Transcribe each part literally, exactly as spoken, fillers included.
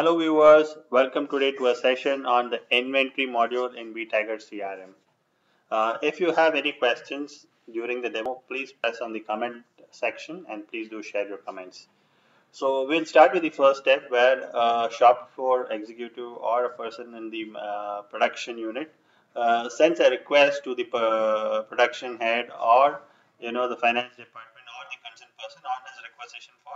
Hello viewers, welcome today to a session on the inventory module in Vtiger C R M. Uh, if you have any questions during the demo, please press on the comment section and please do share your comments. So we'll start with the first step where a shop floor executive or a person in the uh, production unit uh, sends a request to the uh, production head or you know the finance department or the concerned person on his requisition for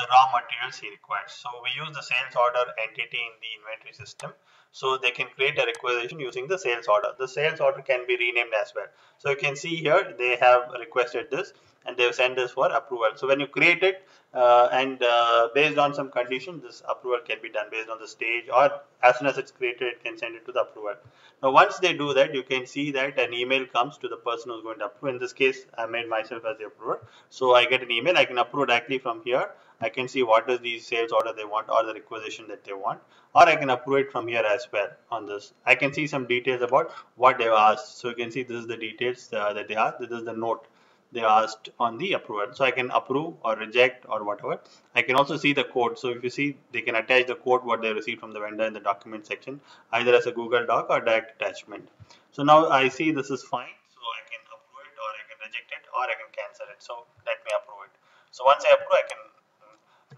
the raw materials he requires. So we use the sales order entity in the inventory system. So they can create a requisition using the sales order. The sales order can be renamed as well. So you can see here they have requested this and they have sent this for approval. So when you create it uh, and uh, based on some condition, this approval can be done based on the stage, or as soon as it's created, it can send it to the approval. Now once they do that, you can see that an email comes to the person who's going to approve. In this case, I made myself as the approver. So I get an email, I can approve directly from here. I can see what is the sales order they want or the requisition that they want, or I can approve it from here as well on this. I can see some details about what they've asked. So you can see this is the details uh, that they asked. This is the note they asked on the approval. So I can approve or reject or whatever. I can also see the code. So if you see, they can attach the code what they received from the vendor in the document section, either as a Google Doc or direct attachment. So now I see this is fine. So I can approve it, or I can reject it, or I can cancel it. So let me approve it. So once I approve, I can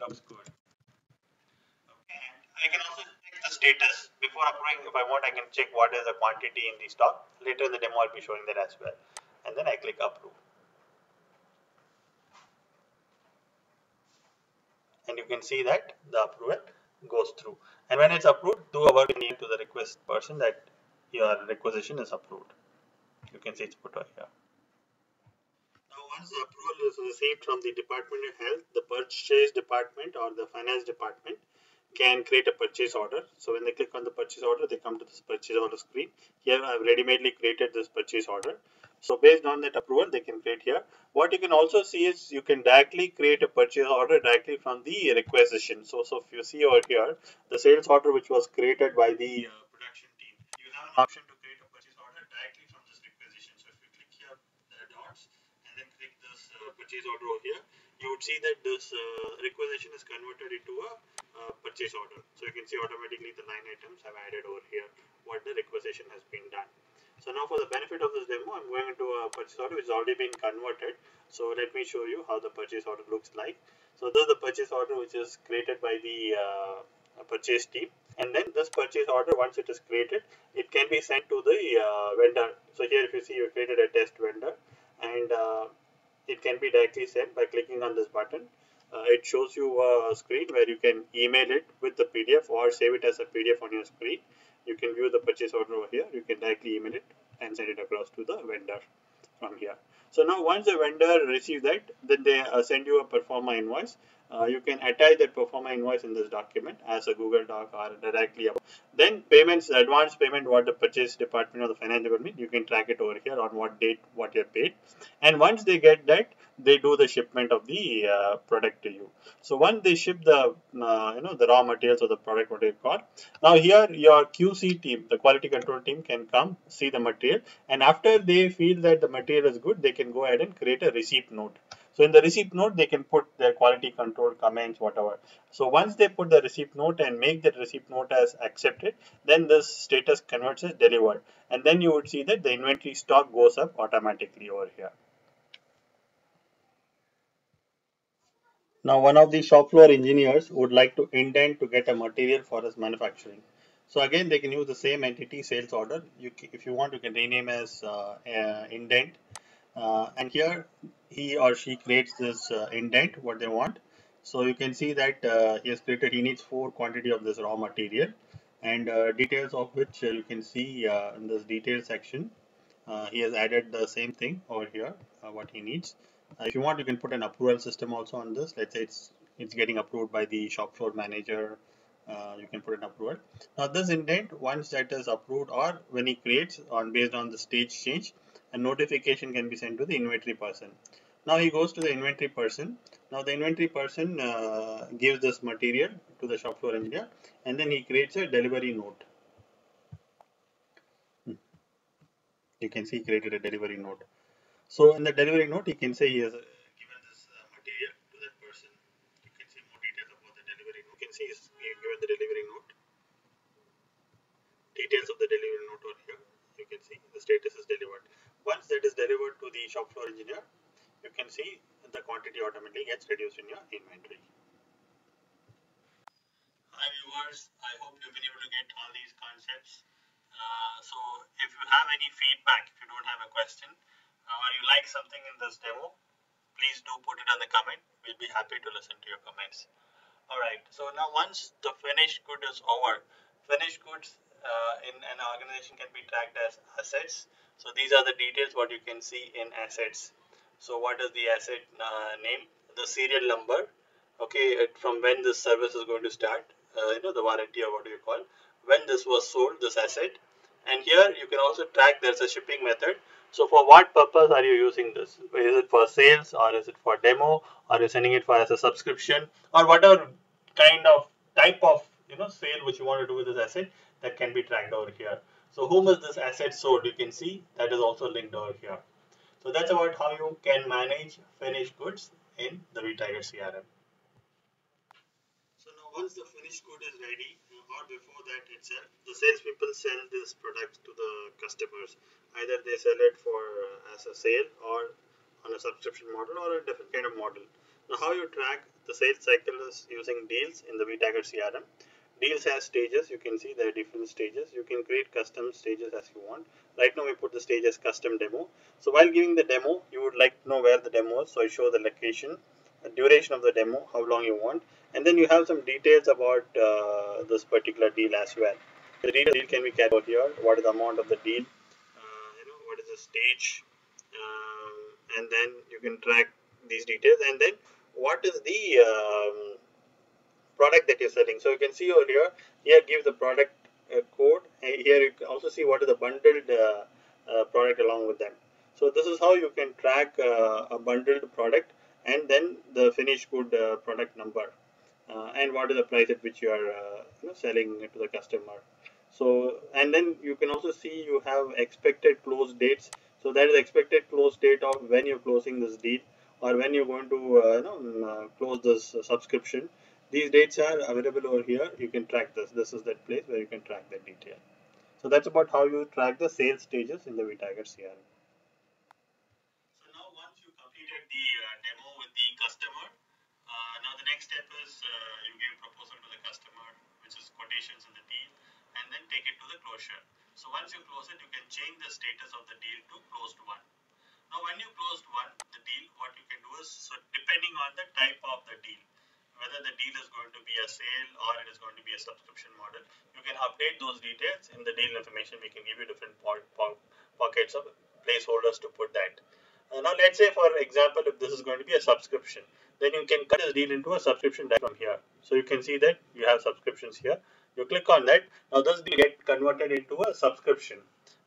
looks good. Okay, I can also check the status before approving. If I want, I can check what is the quantity in the stock. Later in the demo, I'll be showing that as well. And then I click approve. And you can see that the approval goes through. And when it's approved, do a work email to the request person that your requisition is approved. You can see it's put on here. Once the approval is received from the Department of Health, the purchase department or the finance department can create a purchase order. So when they click on the purchase order, they come to this purchase order screen. Here I've ready-madely created this purchase order. So based on that approval, they can create here. What you can also see is you can directly create a purchase order directly from the requisition. So, so if you see over here, the sales order which was created by the uh, production team, you have an option to create a purchase order directly from this requisition. So if you click here, the dots, and then click this uh, purchase order over here, you would see that this uh, requisition is converted into a uh, purchase order. So you can see automatically the line items have added over here what the requisition has been done. So now for the benefit of this demo, I'm going into a purchase order which has already been converted. So let me show you how the purchase order looks like. So this is the purchase order which is created by the uh, purchase team. And then this purchase order, once it is created, it can be sent to the uh, vendor. So here if you see, you created a test vendor. And uh, it can be directly sent by clicking on this button. Uh, it shows you a screen where you can email it with the P D F or save it as a P D F on your screen. You can view the purchase order over here. You can directly email it and send it across to the vendor from here. So now once the vendor receives that, then they uh, send you a pro forma invoice. Uh, you can attach that pro forma invoice in this document as a Google Doc or directly above. Then payments, advance payment, what the purchase department or the finance department, you can track it over here on what date, what you're paid. And once they get that, they do the shipment of the uh, product to you. So once they ship the, uh, you know, the raw materials or the product, what you call. Now here your Q C team, the quality control team, can come, see the material. And after they feel that the material is good, they can go ahead and create a receipt note. So in the receipt note, they can put their quality control comments, whatever. So once they put the receipt note and make that receipt note as accepted, then this status converts as delivered. And then you would see that the inventory stock goes up automatically over here. Now one of the shop floor engineers would like to intend to get a material for his manufacturing. So again, they can use the same entity, sales order. You, if you want, you can rename as uh, uh, indent. Uh, and here, he or she creates this uh, indent, what they want. So you can see that uh, he has created, he needs four quantity of this raw material, and uh, details of which uh, you can see uh, in this details section. Uh, he has added the same thing over here, uh, what he needs. Uh, if you want, you can put an approval system also on this. Let's say it's, it's getting approved by the shop floor manager. Uh, you can put an approval. Now this indent, once that is approved or when he creates on based on the stage change, a notification can be sent to the inventory person. Now he goes to the inventory person. Now the inventory person uh, gives this material to the shop floor engineer, and then he creates a delivery note. Hmm. You can see he created a delivery note. So in the delivery note, you can say he has given this uh, material to that person. You can see more details about the delivery note. You can see he's given the delivery note. Details of the delivery note are here. You can see the status is delivered. Once that is delivered to the shop floor engineer, you can see the quantity automatically gets reduced in your inventory. Hi viewers, I hope you've been able to get all these concepts. Uh, so if you have any feedback, if you don't have a question or you like something in this demo, please do put it on the comment. We'll be happy to listen to your comments. Alright, so now once the finished good is over, finished goods uh, in an organization can be tracked as assets. So these are the details what you can see in assets. So what is the asset uh, name, the serial number, okay, from when this service is going to start, uh, you know, the warranty or what do you call, when this was sold, this asset. And here you can also track, there's a shipping method. So for what purpose are you using this? Is it for sales or is it for demo or are you sending it for as a subscription or whatever kind of type of, you know, sale which you want to do with this asset, that can be tracked over here. So whom is this asset sold? You can see that is also linked over here. So that's about how you can manage finished goods in the Vtiger C R M. So now once the finished good is ready, or before that itself, the salespeople sell this product to the customers. Either they sell it for uh, as a sale or on a subscription model or a different kind of model. Now how you track the sales cycle is using deals in the Vtiger C R M. Deals has stages, you can see there are different stages. You can create custom stages as you want. Right now we put the stage as custom demo. So while giving the demo, you would like to know where the demo is. So I show the location, the duration of the demo, how long you want. And then you have some details about uh, this particular deal as well. The deal can be carried out here. What is the amount of the deal? Uh, you know, what is the stage? Uh, and then you can track these details. And then what is the um, product that you're selling? So you can see over here. Here give the product uh, code. And here you can also see what is the bundled uh, uh, product along with them. So this is how you can track uh, a bundled product and then the finished good uh, product number. Uh, and what is the price at which you are uh, you know, selling it to the customer. So, and then you can also see you have expected close dates. So that is expected close date of when you're closing this deal or when you're going to uh, you know, uh, close this uh, subscription. These dates are available over here. You can track this. This is that place where you can track that detail. So that's about how you track the sales stages in the Vtiger C R M. So now once you completed the uh, demo with the customer, next step is uh, you give a proposal to the customer, which is quotations in the deal, and then take it to the closure. So once you close it, you can change the status of the deal to closed one. Now when you closed one, the deal, what you can do is, so depending on the type of the deal, whether the deal is going to be a sale or it is going to be a subscription model, you can update those details in the deal information. We can give you different po po pockets of placeholders to put that. Uh, now let's say, for example, if this is going to be a subscription, then you can cut this deal into a subscription diagram here. So you can see that you have subscriptions here. You click on that. Now this deal gets converted into a subscription.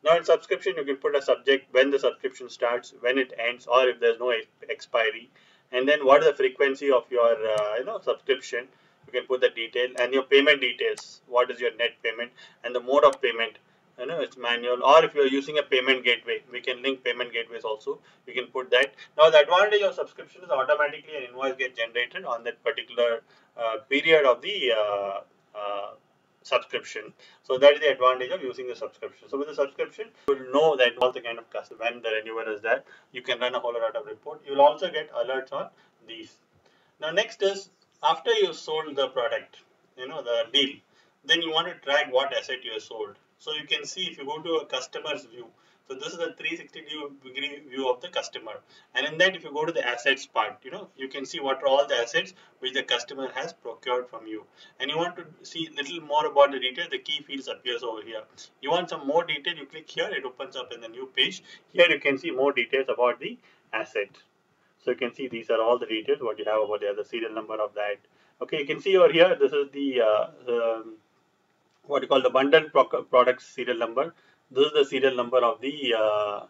Now in subscription, you can put a subject, when the subscription starts, when it ends, or if there's no expiry. And then what is the frequency of your uh, you know, subscription. You can put the detail and your payment details. What is your net payment and the mode of payment. You know, it's manual, or if you're using a payment gateway, we can link payment gateways also. You can put that. Now the advantage of subscription is automatically an invoice gets generated on that particular uh, period of the uh, uh, subscription. So that is the advantage of using the subscription. So with the subscription, you will know that all the kind of customer, when the renewal is there, you can run a whole lot of report. You'll also get alerts on these. Now next is, after you sold the product, you know, the deal, then you want to track what asset you sold. So you can see if you go to a customer's view. So this is a three sixty degree view of the customer. And in that, if you go to the assets part, you know, you can see what are all the assets which the customer has procured from you. And you want to see a little more about the detail, the key fields appears over here. You want some more detail, you click here, it opens up in the new page. Here you can see more details about the asset. So you can see these are all the details, what you have over there, the serial number of that. Okay, you can see over here, this is the... Uh, um, what you call the bundled product serial number. This is the serial number of the, uh,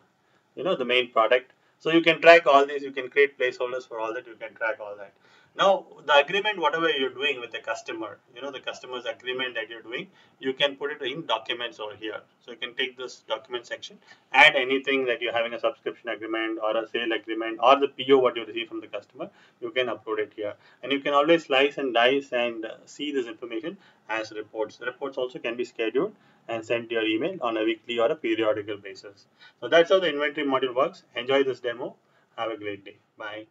you know, the main product. So you can track all these, you can create placeholders for all that, you can track all that. Now the agreement, whatever you're doing with the customer, you know, the customer's agreement that you're doing, you can put it in documents over here. So you can take this document section, add anything that you have in a subscription agreement or a sale agreement or the P O what you receive from the customer, you can upload it here. And you can always slice and dice and see this information as reports. The reports also can be scheduled and sent to your email on a weekly or a periodical basis. So that's how the inventory module works. Enjoy this demo. Have a great day. Bye.